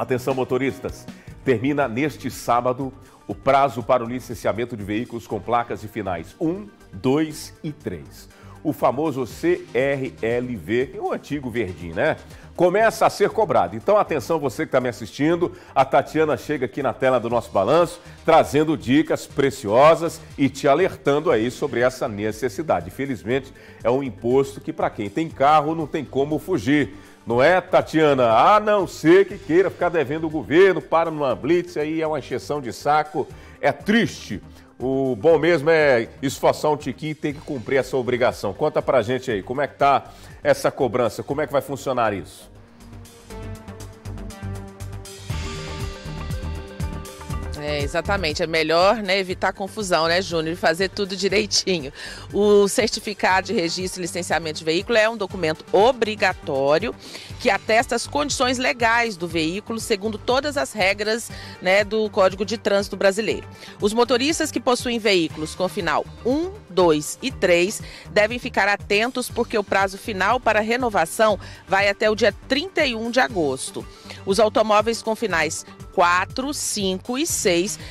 Atenção, motoristas! Termina neste sábado o prazo para o licenciamento de veículos com placas de finais 1, 2 e 3. O famoso CRLV, o antigo verdinho, né? Começa a ser cobrado. Então, atenção você que está me assistindo. A Tatiana chega aqui na tela do nosso balanço, trazendo dicas preciosas e te alertando aí sobre essa necessidade. Infelizmente, é um imposto que para quem tem carro não tem como fugir. Não é, Tatiana? A não ser que queira ficar devendo o governo, para numa blitz, aí é uma encheção de saco. É triste. O bom mesmo é esforçar um tiquinho e ter que cumprir essa obrigação. Conta pra gente aí, como é que tá essa cobrança? Como é que vai funcionar isso? É, exatamente. É melhor, né, evitar confusão, né, Júnior? E fazer tudo direitinho. O certificado de registro e licenciamento de veículo é um documento obrigatório que atesta as condições legais do veículo, segundo todas as regras, né, do Código de Trânsito Brasileiro. Os motoristas que possuem veículos com final 1, 2 e 3 devem ficar atentos porque o prazo final para renovação vai até o dia 31 de agosto. Os automóveis com finais 4, 5 e 6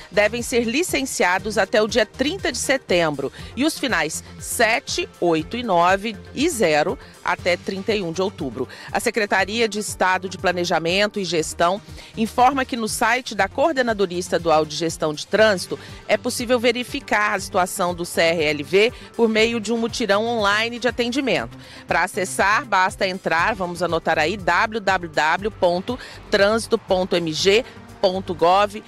devem ser licenciados até o dia 30 de setembro e os finais 7, 8 e 9 e 0 até 31 de outubro. A Secretaria de Estado de Planejamento e Gestão informa que no site da Coordenadoria Estadual de Gestão de Trânsito é possível verificar a situação do CRLV por meio de um mutirão online de atendimento. Para acessar, basta entrar, vamos anotar aí, www.transito.mg.gov.br.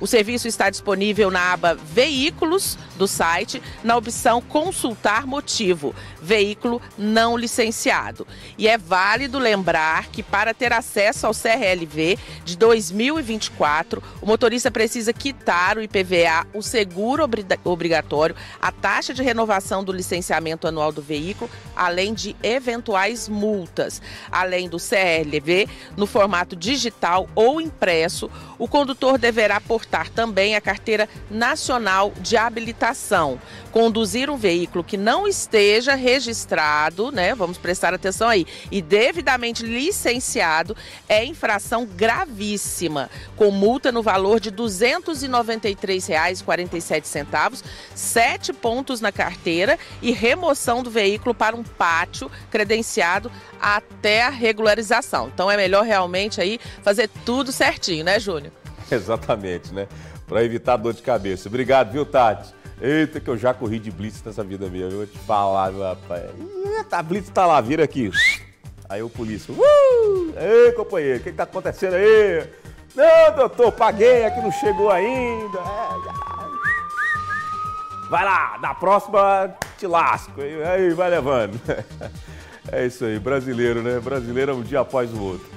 O serviço está disponível na aba Veículos do site, na opção Consultar Motivo, veículo não licenciado. E é válido lembrar que para ter acesso ao CRLV de 2024, o motorista precisa quitar o IPVA, o seguro obrigatório, a taxa de renovação do licenciamento anual do veículo, além de eventuais multas. Além do CRLV, no formato digital ou impresso, o condutor deverá portar também a Carteira Nacional de Habilitação. Conduzir um veículo que não esteja registrado, né? Vamos prestar atenção aí, e devidamente licenciado é infração gravíssima, com multa no valor de R$ 293,47, 7 pontos na carteira e remoção do veículo para um pátio credenciado até a regularização. Então é melhor realmente aí fazer tudo certinho, né, Júnior? Exatamente, né? Para evitar dor de cabeça. Obrigado, viu, Tati? Eita, que eu já corri de blitz nessa vida minha, eu vou te falar, meu rapaz. Eita, a blitz tá lá, vira aqui. Aí o polícia, ei, companheiro, o que tá acontecendo aí? Não, doutor, paguei, é que não chegou ainda. Vai lá, na próxima te lasco, aí vai levando. É isso aí, brasileiro, né? Brasileiro é um dia após o outro.